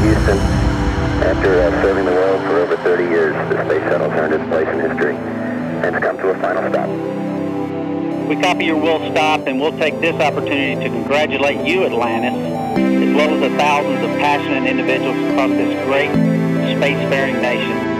Houston. After serving the world for over 30 years, the space shuttle turned its place in history and has come to a final stop. We copy your will stop, and we'll take this opportunity to congratulate you, Atlantis, as well as the thousands of passionate individuals across this great spacefaring nation.